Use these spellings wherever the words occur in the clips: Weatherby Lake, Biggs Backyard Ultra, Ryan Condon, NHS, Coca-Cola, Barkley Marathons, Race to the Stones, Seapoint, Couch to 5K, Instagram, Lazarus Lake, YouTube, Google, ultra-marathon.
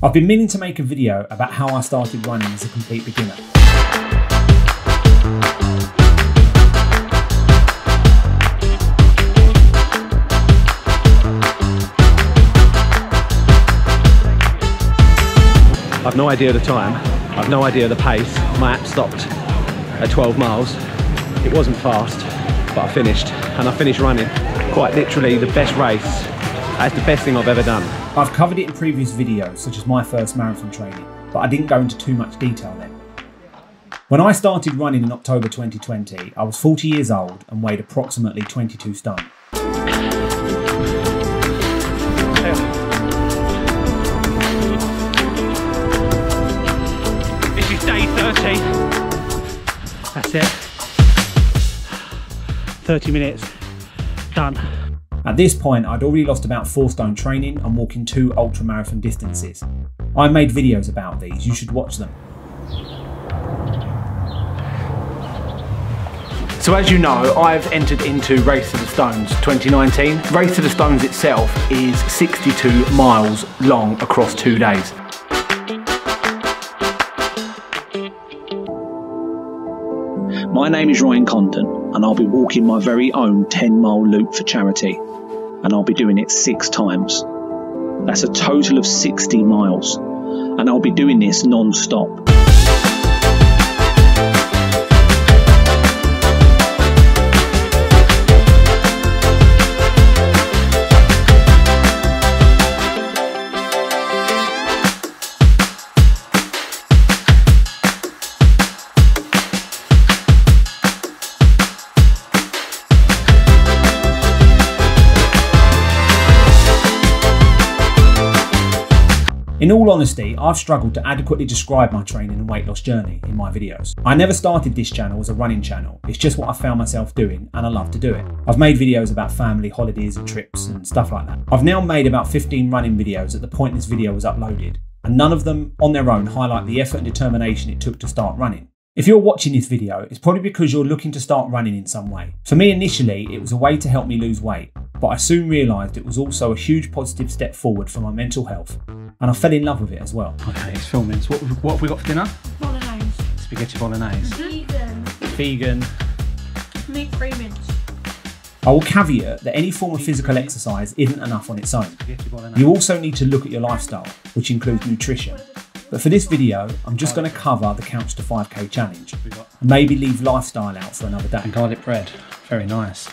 I've been meaning to make a video about how I started running as a complete beginner. I've no idea the time, I've no idea the pace. My app stopped at 12 miles. It wasn't fast, but I finished, and I finished running. Quite literally the best race. That's the best thing I've ever done. I've covered it in previous videos, such as my first marathon training, but I didn't go into too much detail then. When I started running in October 2020, I was 40 years old and weighed approximately 22 stone. This is day 30. That's it. 30 minutes. Done. At this point, I'd already lost about 4 stone training and walking 2 ultra marathon distances. I made videos about these, you should watch them. So as you know, I've entered into Race to the Stones 2019. Race to the Stones itself is 62 miles long across 2 days. My name is Ryan Condon, and I'll be walking my very own 10-mile loop for charity. And I'll be doing it 6 times. That's a total of 60 miles, and I'll be doing this non-stop. In all honesty, I've struggled to adequately describe my training and weight loss journey in my videos. I never started this channel as a running channel, it's just what I found myself doing and I love to do it. I've made videos about family holidays and trips and stuff like that. I've now made about 15 running videos at the point this video was uploaded, and none of them on their own highlight the effort and determination it took to start running. If you're watching this video, it's probably because you're looking to start running in some way. For me initially, it was a way to help me lose weight, but I soon realised it was also a huge positive step forward for my mental health. And I fell in love with it as well. Okay, it's filming. So what have we got for dinner? Bolognese. Spaghetti bolognese. Vegan. Meat-free mince. I will caveat that any form of physical exercise isn't enough on its own. You also need to look at your lifestyle, which includes nutrition. But for this video, I'm just going to cover the Couch to 5K challenge. And maybe leave lifestyle out for another day. And garlic bread. Very nice.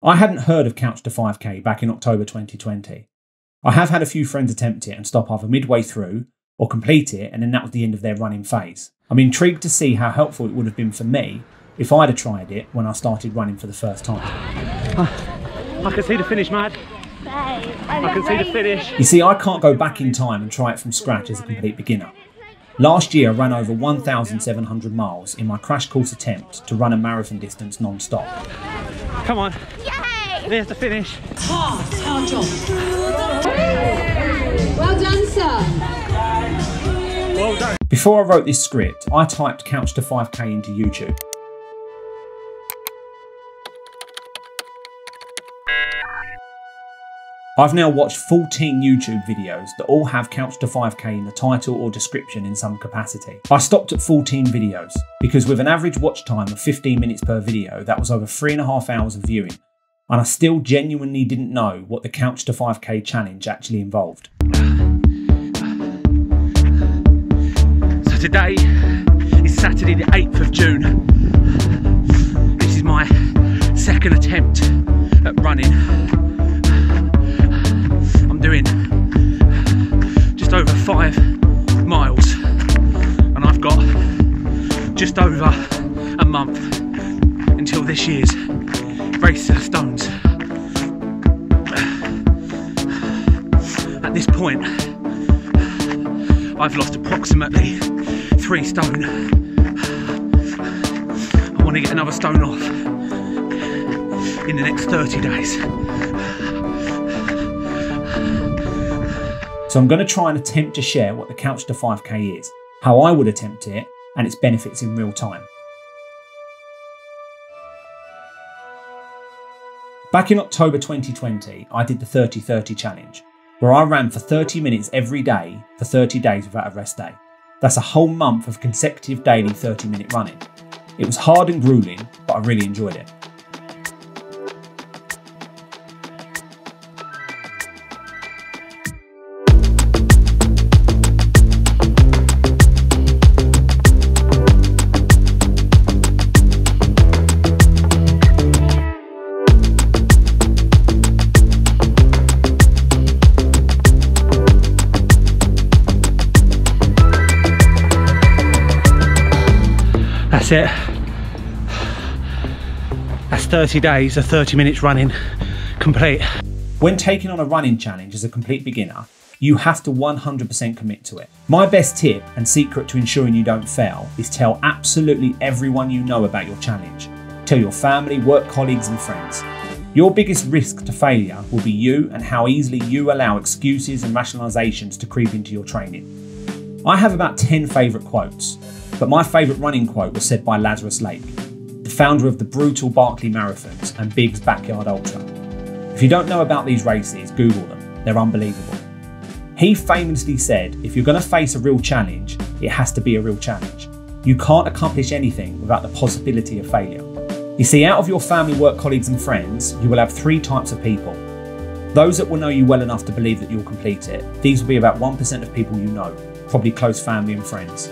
I hadn't heard of Couch to 5K back in October 2020. I have had a few friends attempt it and stop either midway through or complete it, and then that was the end of their running phase. I'm intrigued to see how helpful it would have been for me if I'd have tried it when I started running for the first time. I can see the finish, Mad. I can see the finish. You see, I can't go back in time and try it from scratch as a complete beginner. Last year I ran over 1,700 miles in my crash course attempt to run a marathon distance non-stop. Come on. Yay! There's the finish. Hard job. Well done, sir. Well done. Before I wrote this script, I typed Couch to 5K into YouTube. I've now watched 14 YouTube videos that all have Couch to 5K in the title or description in some capacity. I stopped at 14 videos because with an average watch time of 15 minutes per video, that was over 3.5 hours of viewing, and I still genuinely didn't know what the Couch to 5K challenge actually involved. So today is Saturday the 8th of June. This is my second attempt at running. Doing just over 5 miles, and I've got just over a month until this year's Race to the Stones. At this point, I've lost approximately 3 stone. I want to get another stone off in the next 30 days. So I'm going to try and attempt to share what the Couch to 5K is, how I would attempt it, and its benefits in real time. Back in October 2020, I did the 30-30 challenge, where I ran for 30 minutes every day for 30 days without a rest day. That's a whole month of consecutive daily 30-minute running. It was hard and grueling, but I really enjoyed it. That's it. That's 30 days of 30 minutes running complete. When taking on a running challenge as a complete beginner, you have to 100% commit to it. My best tip and secret to ensuring you don't fail is tell absolutely everyone you know about your challenge. Tell your family, work colleagues and friends. Your biggest risk to failure will be you and how easily you allow excuses and rationalizations to creep into your training. I have about 10 favorite quotes. But my favourite running quote was said by Lazarus Lake, the founder of the brutal Barkley Marathons and Biggs Backyard Ultra. If you don't know about these races, Google them. They're unbelievable. He famously said, if you're going to face a real challenge, it has to be a real challenge. You can't accomplish anything without the possibility of failure. You see, out of your family, work colleagues and friends, you will have three types of people. Those that will know you well enough to believe that you'll complete it. These will be about 1% of people you know, probably close family and friends.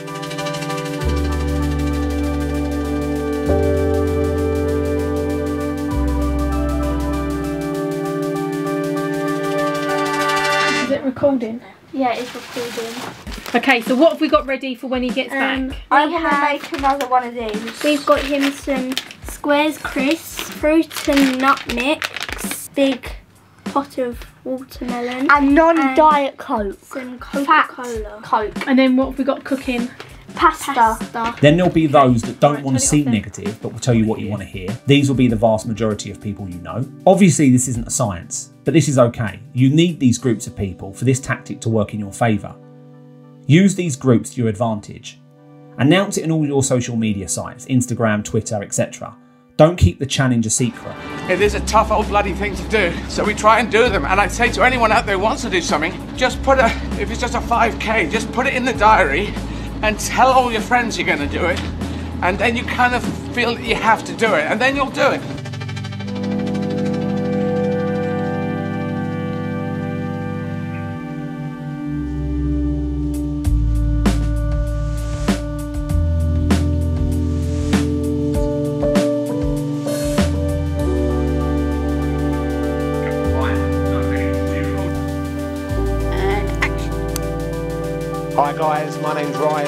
Recording. Yeah, it's recording. Okay, so what have we got ready for when he gets back? I'm gonna make another one of these. We've got him some squares, crisps, fruit and nut mix, big pot of watermelon, and non-diet Coke, some Coca-Cola, Coke. And then what have we got cooking? Pasta. Then there'll be those that don't want to seem negative, but will tell you what you want to hear. These will be the vast majority of people you know. Obviously, this isn't a science, but this is okay. You need these groups of people for this tactic to work in your favour. Use these groups to your advantage. Announce it in all your social media sites, Instagram, Twitter, etc. Don't keep the challenge a secret. It is a tough old bloody thing to do, so we try and do them. And I say to anyone out there who wants to do something, just put if it's just a 5K, just put it in the diary, and tell all your friends you're gonna do it, and then you kind of feel that you have to do it, and then you'll do it. Hi guys, my name's Ryan.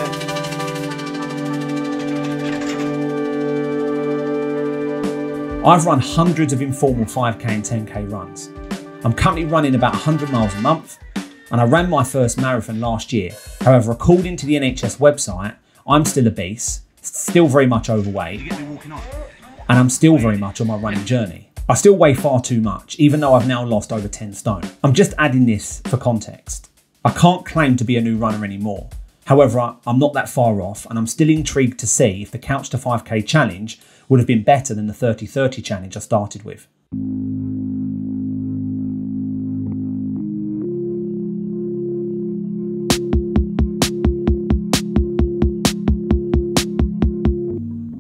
I've run hundreds of informal 5K and 10K runs. I'm currently running about 100 miles a month, and I ran my first marathon last year. However, according to the NHS website, I'm still obese, still very much overweight, and I'm still very much on my running journey. I still weigh far too much, even though I've now lost over 10 stone. I'm just adding this for context. I can't claim to be a new runner anymore. However, I'm not that far off, and I'm still intrigued to see if the Couch to 5K challenge would have been better than the 30-30 challenge I started with.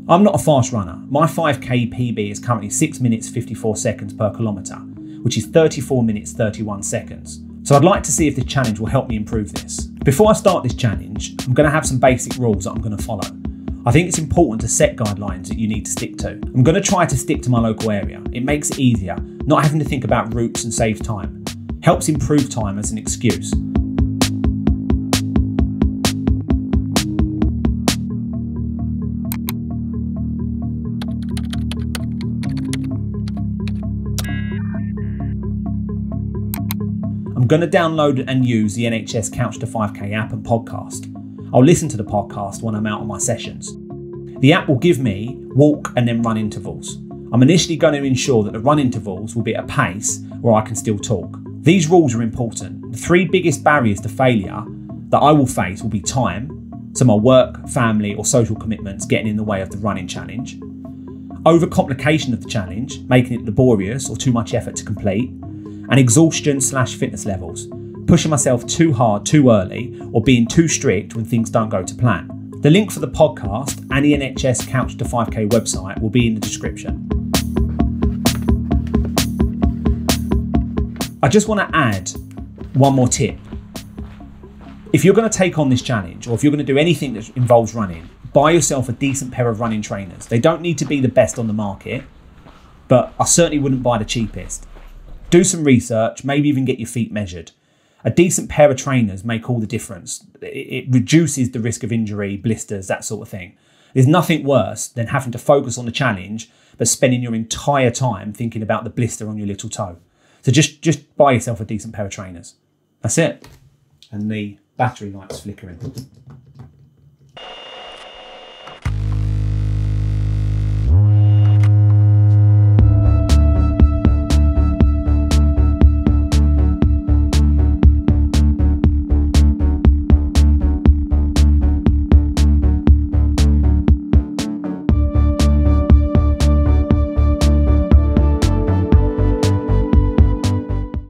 I'm not a fast runner. My 5K PB is currently 6 minutes 54 seconds per kilometre, which is 34 minutes 31 seconds. So I'd like to see if this challenge will help me improve this. Before I start this challenge, I'm going to have some basic rules that I'm going to follow. I think it's important to set guidelines that you need to stick to. I'm going to try to stick to my local area. It makes it easier, not having to think about routes and save time. Helps improve time as an excuse. I'm going to download and use the NHS Couch to 5K app and podcast. I'll listen to the podcast when I'm out on my sessions. The app will give me walk and then run intervals. I'm initially going to ensure that the run intervals will be at a pace where I can still talk. These rules are important. The three biggest barriers to failure that I will face will be time, so my work, family or social commitments getting in the way of the running challenge. overcomplication of the challenge, making it laborious or too much effort to complete, and exhaustion/fitness levels, pushing myself too hard too early or being too strict when things don't go to plan. The link for the podcast and the NHS Couch to 5K website will be in the description. I just want to add one more tip. If you're going to take on this challenge, or if you're going to do anything that involves running, buy yourself a decent pair of running trainers. They don't need to be the best on the market, but I certainly wouldn't buy the cheapest. Do some research, maybe even get your feet measured. A decent pair of trainers make all the difference. It reduces the risk of injury, blisters, that sort of thing. There's nothing worse than having to focus on the challenge, but spending your entire time thinking about the blister on your little toe. So just buy yourself a decent pair of trainers. That's it. And the battery light's flickering.